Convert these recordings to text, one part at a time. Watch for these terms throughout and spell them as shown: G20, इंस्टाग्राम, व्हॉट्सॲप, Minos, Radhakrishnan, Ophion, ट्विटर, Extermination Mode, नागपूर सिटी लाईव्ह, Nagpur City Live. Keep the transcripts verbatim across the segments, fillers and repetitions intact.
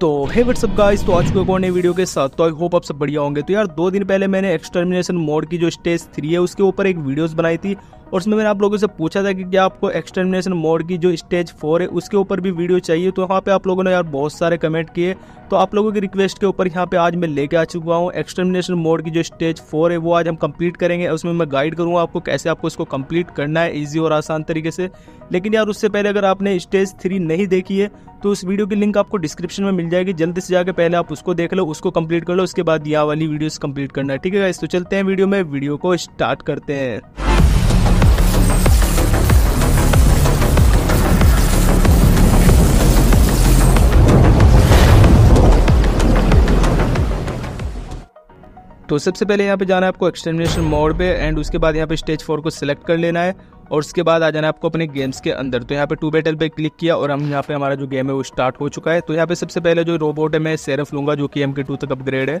तो हे WhatsApp guys, तो आज को एक और नई वीडियो के साथ। तो आई होप आप सब बढ़िया होंगे। तो यार दो दिन पहले मैंने एक्सटर्मिनेशन मोड की जो स्टेज थ्री है उसके ऊपर एक वीडियोस बनाई थी और उसमें मैंने आप लोगों से पूछा था कि क्या आपको एक्सटर्मिनेशन मोड की जो स्टेज फोर है उसके ऊपर भी वीडियो चाहिए। तो यहाँ पे आप लोगों ने यार बहुत सारे कमेंट किए, तो आप लोगों की रिक्वेस्ट के ऊपर यहाँ पे आज मैं लेके आ चुका हूँ एक्सटर्मिनेशन मोड की जो स्टेज फोर है वो आज हम कंप्लीट करेंगे। उसमें मैं गाइड करूँगा आपको कैसे आपको इसको कंप्लीट करना है ईजी और आसान तरीके से। लेकिन यार उससे पहले अगर आपने स्टेज थ्री नहीं देखी है तो उस वीडियो की लिंक आपको डिस्क्रिप्शन में मिल जाएगी, जल्दी से जाकर पहले आप उसको देख लो, उसको कंप्लीट कर लो, उसके बाद यह वाली वीडियोस कंप्लीट करना है। ठीक है गाइस, तो चलते हैं वीडियो में, वीडियो को स्टार्ट करते हैं। तो सबसे पहले यहाँ पे जाना है आपको एक्सटर्मिनेशन मोड पे एंड उसके बाद यहाँ पे स्टेज फोर को सिलेक्ट कर लेना है और उसके बाद आ जाना है आपको अपने गेम्स के अंदर। तो यहाँ पे टू बैटल पे क्लिक किया और हम यहाँ पे हमारा जो गेम है वो स्टार्ट हो चुका है। तो यहाँ पे सबसे पहले जो रोबोट है मैं सेरफ लूँगा जो कि एम के टू तक अपग्रेड है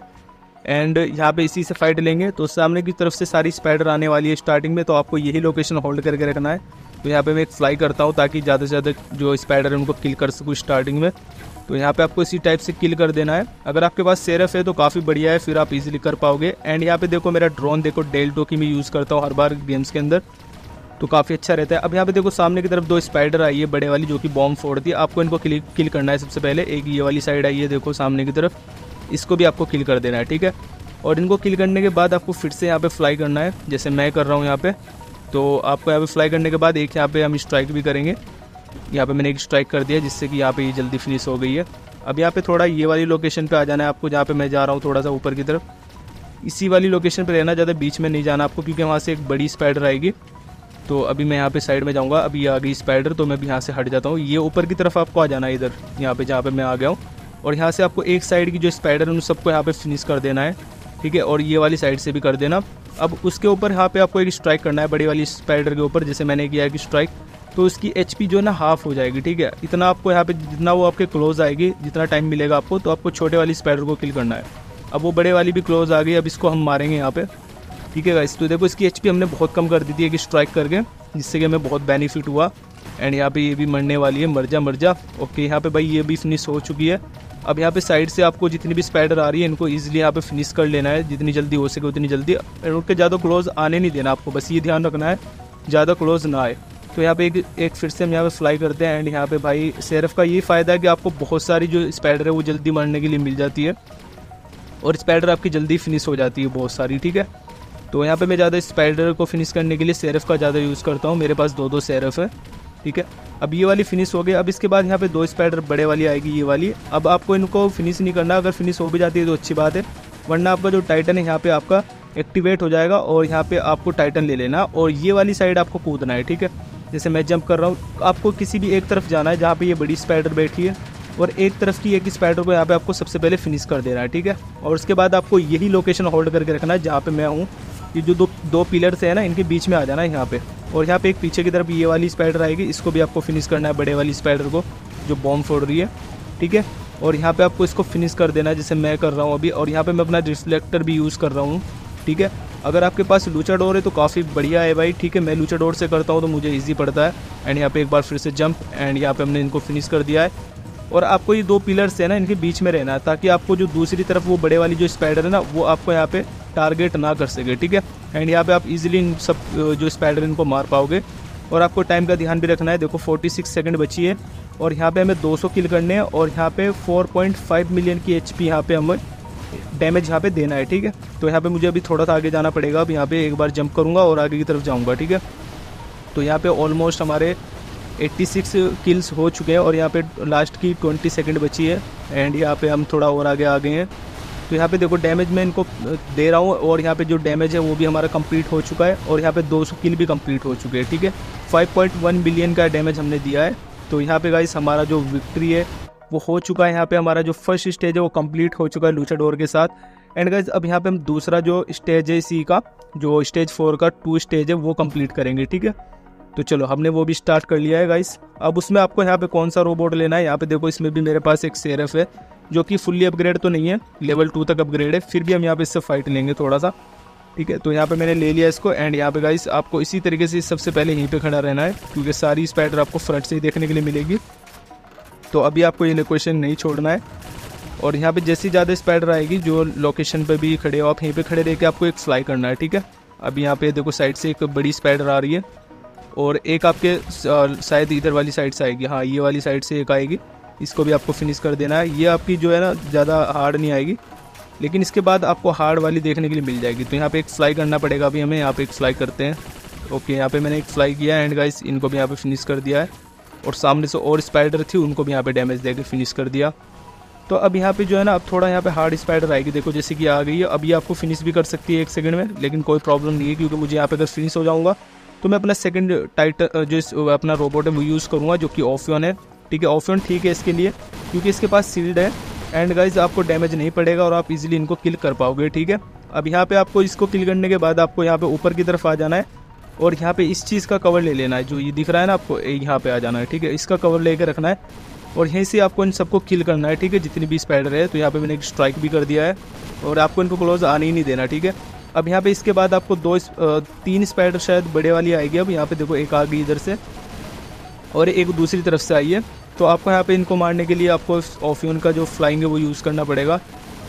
एंड यहाँ पे इसी से फाइट लेंगे। तो सामने की तरफ से सारी स्पाइडर आने वाली है स्टार्टिंग में, तो आपको यही लोकेशन होल्ड करके रखना है। तो यहाँ पे मैं एक फ्लाई करता हूँ ताकि ज़्यादा से ज़्यादा जो स्पाइडर है उनको किल कर सकूँ स्टार्टिंग में। तो यहाँ पे आपको इसी टाइप से किल कर देना है। अगर आपके पास सेरफ है तो काफ़ी बढ़िया है, फिर आप इजीली कर पाओगे। एंड यहाँ पे देखो मेरा ड्रोन, देखो डेल्टो की मैं यूज़ करता हूँ हर बार गेम्स के अंदर, तो काफ़ी अच्छा रहता है। अब यहाँ पे देखो सामने की तरफ दो स्पाइडर आई है बड़े वाली जो कि बॉम्ब फोड़ती है, आपको इनको किल किल करना है। सबसे पहले एक ये वाली साइड आई है देखो सामने की तरफ, इसको भी आपको किल कर देना है। ठीक है, और इनको किल करने के बाद आपको फिर से यहाँ पे फ्लाई करना है जैसे मैं कर रहा हूँ यहाँ पे। तो आपको यहाँ पे फ्लाई करने के बाद एक यहाँ पे हम स्ट्राइक भी करेंगे। यहाँ पे मैंने एक स्ट्राइक कर दिया जिससे कि यहाँ पे ये जल्दी फिनिश हो गई है। अब यहाँ पे थोड़ा ये वाली लोकेशन पे आ जाना है आपको, जहाँ पे मैं जा रहा हूँ थोड़ा सा ऊपर की तरफ, इसी वाली लोकेशन पे रहना, ज़्यादा बीच में नहीं जाना आपको क्योंकि वहाँ से एक बड़ी स्पाइडर आएगी। तो अभी मैं यहाँ पे साइड में जाऊँगा, अभी आ गई स्पाइडर, तो मैं भी यहाँ से हट जाता हूँ। ये ऊपर की तरफ आपको आ जाना है इधर, यहाँ पर जहाँ पर मैं आ गया हूँ, और यहाँ से आपको एक साइड की जो स्पाइडर उन सबको यहाँ पर फिनिश कर देना है। ठीक है, और ये वाली साइड से भी कर देना। अब उसके ऊपर यहाँ पे आपको एक स्ट्राइक करना है बड़ी वाली स्पाइडर के ऊपर, जैसे मैंने किया है कि स्ट्राइक, तो उसकी एचपी जो है ना हाफ़ हो जाएगी। ठीक है, इतना आपको यहाँ पे जितना वो आपके क्लोज आएगी, जितना टाइम मिलेगा आपको, तो आपको छोटे वाली स्पाइडर को किल करना है। अब वो बड़े वाली भी क्लोज आ गई, अब इसको हम मारेंगे यहाँ पे। ठीक है गाइस, तो देखो इसकी एचपी हमने बहुत कम कर दी थी एक स्ट्राइक करके, जिससे कि हमें बहुत बेनिफिट हुआ। एंड यहाँ पर ये भी मरने वाली है, मर जा मर जा। ओके, यहाँ पर भाई ये भी फिनिश हो चुकी है। अब यहाँ पे साइड से आपको जितनी भी स्पाइडर आ रही है इनको इजीली यहाँ पे फिनिश कर लेना है, जितनी जल्दी हो सके उतनी जल्दी। रोड के ज़्यादा क्लोज आने नहीं देना आपको, बस ये ध्यान रखना है ज़्यादा क्लोज ना आए। तो यहाँ पे एक एक फिर से हम यहाँ पे फ्लाई करते हैं एंड यहाँ पे भाई सेरफ का ये फ़ायदा है कि आपको बहुत सारी जो स्पाइडर है वो जल्दी मरने के लिए मिल जाती है और स्पाइडर आपकी जल्दी फिनिश हो जाती है बहुत सारी। ठीक है, तो यहाँ पर मैं ज़्यादा स्पाइडर को फिनिश करने के लिए सेरफ का ज़्यादा यूज़ करता हूँ, मेरे पास दो दो सेरफ है। ठीक है, अब ये वाली फिनिश हो गई। अब इसके बाद यहाँ पे दो स्पाइडर बड़े वाली आएगी ये वाली, अब आपको इनको फिनिश नहीं करना। अगर फिनिश हो भी जाती है तो अच्छी बात है, वरना आपका जो टाइटन है यहाँ पे आपका एक्टिवेट हो जाएगा और यहाँ पे आपको टाइटन ले लेना और ये वाली साइड आपको कूदना है। ठीक है, जैसे मैं जंप कर रहा हूँ, आपको किसी भी एक तरफ जाना है जहाँ पर ये बड़ी स्पाइडर बैठी है और एक तरफ की एक स्पाइडर को यहाँ पर आपको सबसे पहले फिनिश कर देना है। ठीक है, और उसके बाद आपको यही लोकेशन होल्ड करके रखना है जहाँ पर मैं हूँ। ये जो दो दो पिलर्स है ना, इनके बीच में आ जाना है यहाँ पे, और यहाँ पे एक पीछे की तरफ ये वाली स्पाइडर आएगी, इसको भी आपको फिनिश करना है बड़े वाली स्पाइडर को जो बॉम्ब फोड़ रही है। ठीक है, और यहाँ पे आपको इसको फिनिश कर देना है जैसे मैं कर रहा हूँ अभी। और यहाँ पे मैं अपना रिफ्लेक्टर भी यूज़ कर रहा हूँ। ठीक है, अगर आपके पास लूचाडोर है तो काफ़ी बढ़िया है भाई। ठीक है, मैं लूचाडोर से करता हूँ तो मुझे ईजी पड़ता है। एंड यहाँ पर एक बार फिर से जंप एंड यहाँ पर हमने इनको फिनिश कर दिया है। और आपको ये दो पिलर्स है ना, इनके बीच में रहना है ताकि आपको जो दूसरी तरफ वो बड़े वाली जो स्पाइडर है ना वो आपको यहाँ पे टारगेट ना कर सके। ठीक है, एंड यहाँ पे आप इजीली इन सब जो स्पाइडर इनको मार पाओगे। और आपको टाइम का ध्यान भी रखना है, देखो छियालीस सेकंड बची है और यहाँ पे हमें दो सौ किल करने हैं और यहाँ पे चार पॉइंट पाँच मिलियन की एचपी यहाँ पे हमें डैमेज यहाँ पे देना है। ठीक है, तो यहाँ पे मुझे अभी थोड़ा सा आगे जाना पड़ेगा। अब यहाँ पे एक बार जंप करूँगा और आगे की तरफ जाऊँगा। ठीक है, तो यहाँ पे ऑलमोस्ट हमारे छियासी किल्स हो चुके हैं और यहाँ पे लास्ट की बीस सेकंड बची है एंड यहाँ पे हम थोड़ा और आगे आ गए हैं। तो यहाँ पे देखो डैमेज मैं इनको दे रहा हूँ और यहाँ पे जो डैमेज है वो भी हमारा कंप्लीट हो चुका है और यहाँ पे दो सौ किल भी कंप्लीट हो चुके हैं। ठीक है, पाँच पॉइंट एक मिलियन का डैमेज हमने दिया है। तो यहाँ पे गाइस हमारा जो विक्ट्री है वो हो चुका है। यहाँ पे हमारा जो फर्स्ट स्टेज है वो कंप्लीट हो चुका है लूचाडोर के साथ। एंड गाइस अब यहाँ पे हम दूसरा जो स्टेज है इसी का, जो स्टेज फोर का टू स्टेज है, वो कंप्लीट करेंगे। ठीक है, तो चलो हमने वो भी स्टार्ट कर लिया है गाइस। अब उसमें आपको यहाँ पे कौन सा रोबोट लेना है, यहाँ पे देखो इसमें भी मेरे पास एक सेरफ है जो कि फुल्ली अपग्रेड तो नहीं है, लेवल टू तक अपग्रेड है, फिर भी हम यहाँ पे इससे फाइट लेंगे थोड़ा सा। ठीक है, तो यहाँ पे मैंने ले लिया इसको। एंड यहाँ पे गाइस आपको इसी तरीके से सबसे पहले यहीं पे खड़ा रहना है क्योंकि सारी स्पाइडर आपको फ्रंट से ही देखने के लिए मिलेगी। तो अभी आपको ये लोकेशन नहीं छोड़ना है। और यहाँ पे जैसी ज़्यादा स्पाइडर आएगी जो लोकेशन पे भी खड़े हो आप यहीं पे खड़े रह के आपको एक फ्लाई करना है, ठीक है। अब यहाँ पे देखो साइड से एक बड़ी स्पाइडर आ रही है और एक आपके शायद इधर वाली साइड से आएगी, हाँ ये वाली साइड से एक आएगी, इसको भी आपको फिनिश कर देना है। ये आपकी जो है ना ज़्यादा हार्ड नहीं आएगी, लेकिन इसके बाद आपको हार्ड वाली देखने के लिए मिल जाएगी। तो यहाँ पे एक फ्लाई करना पड़ेगा, अभी हमें यहाँ पे एक फ्लाई करते हैं। ओके यहाँ पे मैंने एक फ्लाई किया है एंड गाइस इनको भी यहाँ पे फिनिश कर दिया है, और सामने से और स्पाइडर थी उनको भी यहाँ पे डैमेज देकर फिनिश कर दिया। तो अब यहाँ पे जो है ना अब थोड़ा यहाँ पे हार्ड स्पाइडर आएगी, देखो जैसे कि आ गई है। अब ये आपको फिनिश भी कर सकती है एक सेकंड में, लेकिन कोई प्रॉब्लम नहीं है क्योंकि मुझे यहाँ पे अगर फिनिश हो जाऊँगा तो मैं अपना सेकंड टाइटन जो अपना रोबोट है वो यूज़ करूँगा जो कि ऑफियन है, ठीक है। ऑफियन ठीक है इसके लिए क्योंकि इसके पास शील्ड है एंड गाइज आपको डैमेज नहीं पड़ेगा और आप इजीली इनको किल कर पाओगे, ठीक है। अब यहाँ पे आपको इसको किल करने के बाद आपको यहाँ पे ऊपर की तरफ आ जाना है और यहाँ पे इस चीज़ का कवर ले लेना है, जो ये दिख रहा है ना आपको यहाँ पे आ जाना है, ठीक है। इसका कवर लेके रखना है और यहीं से आपको इन सबको किल करना है, ठीक है, जितनी भी स्पाइडर है। तो यहाँ पे मैंने एक स्ट्राइक भी कर दिया है और आपको इनको क्लोज आने ही नहीं देना, ठीक है। अब यहाँ पे इसके बाद आपको दो तीन स्पाइडर शायद बड़े वाली आएगी। अब यहाँ पे देखो एक आ गई इधर से और एक दूसरी तरफ से आई है। तो आपको यहाँ पे इनको मारने के लिए आपको ऑफियन का जो फ्लाइंग है वो यूज़ करना पड़ेगा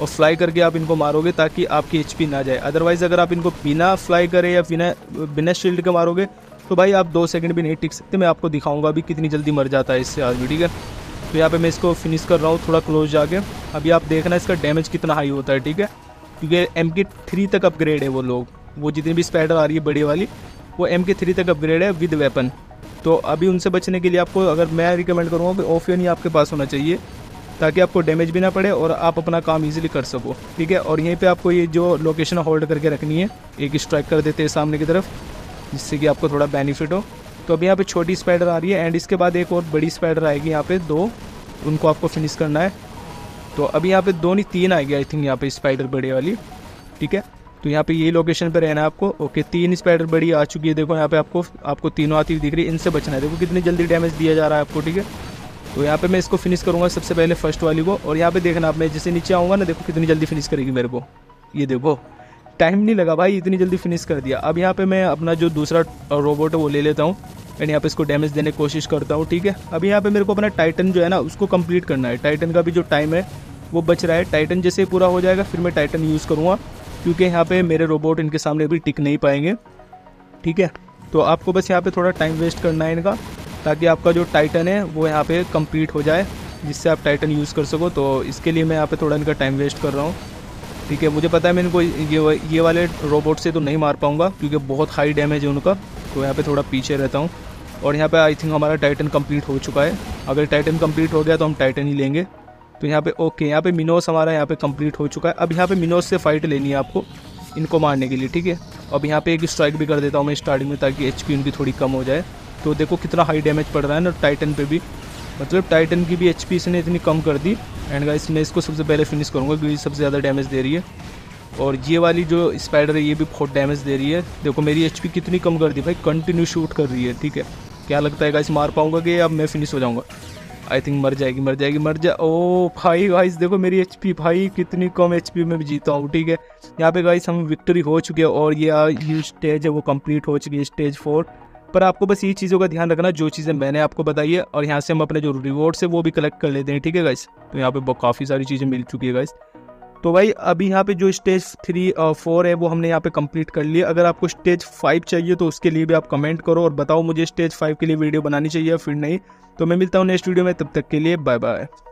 और फ्लाई करके आप इनको मारोगे ताकि आपकी एचपी ना जाए। अदरवाइज़ अगर आप इनको बिना फ्लाई करें या बिना बिना शील्ड के मारोगे तो भाई आप दो सेकंड भी नहीं टिक सकते। मैं आपको दिखाऊंगा अभी कितनी जल्दी मर जाता है इससे आदमी, ठीक है। तो यहाँ पे मैं इसको फिनिश कर रहा हूँ थोड़ा क्लोज जाके। अभी आप देखना इसका डैमेज कितना हाई होता है, ठीक है, क्योंकि एम के थ्री तक अपग्रेड है वो लोग, वो जितनी भी स्पाइडर आ रही है बड़ी वाली वो एम के थ्री तक अपग्रेड है विद वेपन। तो अभी उनसे बचने के लिए आपको अगर मैं रिकमेंड करूँगा कि ऑफियन ही आपके पास होना चाहिए ताकि आपको डैमेज भी ना पड़े और आप अपना काम इजीली कर सको, ठीक है। और यहीं पे आपको ये जो लोकेशन होल्ड करके रखनी है, एक स्ट्राइक कर देते हैं सामने की तरफ जिससे कि आपको थोड़ा बेनिफिट हो। तो अभी यहाँ पे छोटी स्पाइडर आ रही है एंड इसके बाद एक और बड़ी स्पाइडर आएगी, यहाँ पे दो, उनको आपको फिनिश करना है। तो अभी यहाँ पे दो नहीं तीन आएगी आई थिंक यहाँ पे स्पाइडर बड़ी वाली, ठीक है। तो यहाँ पे ये लोकेशन पे रहना है आपको। ओके तीन स्पाइडर बड़ी आ चुकी है, देखो यहाँ पे आपको आपको तीनों आती हुई दिख रही है, इनसे बचना है। देखो कितनी जल्दी डैमेज दिया जा रहा है आपको, ठीक है। तो यहाँ पे मैं इसको फिनिश करूँगा सबसे पहले फर्स्ट वाली को। और यहाँ पे देखना आप, मैं जैसे नीचे आऊँगा ना देखो कितनी जल्दी फिनिश करेगी मेरे को। ये देखो टाइम नहीं लगा भाई, इतनी जल्दी फिनिश कर दिया। अब यहाँ पे मैं अपना जो दूसरा रोबोट है वो ले लेता हूँ एंड यहाँ पे इसको डैमेज देने की कोशिश करता हूँ, ठीक है। अभी यहाँ पे मेरे को अपना टाइटन जो है ना उसको कंप्लीट करना है। टाइटन का भी जो टाइम है वो बच रहा है, टाइटन जैसे पूरा हो जाएगा फिर मैं टाइटन यूज़ करूँगा क्योंकि यहाँ पे मेरे रोबोट इनके सामने भी टिक नहीं पाएंगे, ठीक है। तो आपको बस यहाँ पे थोड़ा टाइम वेस्ट करना है इनका ताकि आपका जो टाइटन है वो यहाँ पे कंप्लीट हो जाए जिससे आप टाइटन यूज़ कर सको। तो इसके लिए मैं यहाँ पे थोड़ा इनका टाइम वेस्ट कर रहा हूँ, ठीक है। मुझे पता है मैं इनको ये ये वाले रोबोट से तो नहीं मार पाऊँगा क्योंकि बहुत हाई डैमेज है उनका, तो यहाँ पर थोड़ा पीछे रहता हूँ। और यहाँ पर आई थिंक हमारा टाइटन कम्प्लीट हो चुका है। अगर टाइटन कम्प्लीट हो गया तो हम टाइटन ही लेंगे। तो यहाँ पे ओके यहाँ पे मिनोस हमारा यहाँ पे कंप्लीट हो चुका है। अब यहाँ पे मिनोस से फाइट लेनी है आपको इनको मारने के लिए, ठीक है। अब यहाँ पे एक स्ट्राइक भी कर देता हूँ मैं स्टार्टिंग में ताकि एचपी उनकी थोड़ी कम हो जाए। तो देखो कितना हाई डैमेज पड़ रहा है ना टाइटन पे भी, मतलब टाइटन की भी एचपी इसने इतनी कम कर दी। एंड गाइस मैं इसको सबसे पहले फिनिश करूँगा क्योंकि सबसे ज़्यादा डैमेज दे रही है। और ये वाली जो स्पाइडर है ये भी बहुत डैमेज दे रही है। देखो मेरी एचपी कितनी कम कर दी भाई, कंटिन्यू शूट कर रही है, ठीक है। क्या लगता है गाइस मार पाऊँगा कि अब मैं फिनिश हो जाऊँगा? आई थिंक मर जाएगी मर जाएगी मर जा ओ भाई गाइस देखो मेरी एचपी भाई कितनी कम एचपी में जीता हूँ, ठीक है। यहाँ पे गाइस हम विक्ट्री हो चुके हैं और ये ये स्टेज है वो कंप्लीट हो चुकी है स्टेज फोर। पर आपको बस ये चीज़ों का ध्यान रखना जो चीज़ें मैंने आपको बताई है, और यहाँ से हम अपने जो रिवॉर्ड्स है वो भी कलेक्ट कर लेते हैं, ठीक है गाइस। तो यहाँ पर काफ़ी सारी चीज़ें मिल चुकी है गाइस। तो भाई अभी यहाँ पे जो स्टेज थ्री फोर है वो हमने यहाँ पे कंप्लीट कर लिया। अगर आपको स्टेज फाइव चाहिए तो उसके लिए भी आप कमेंट करो और बताओ मुझे स्टेज फाइव के लिए वीडियो बनानी चाहिए फिर नहीं। तो मैं मिलता हूँ नेक्स्ट वीडियो में, तब तक के लिए बाय बाय।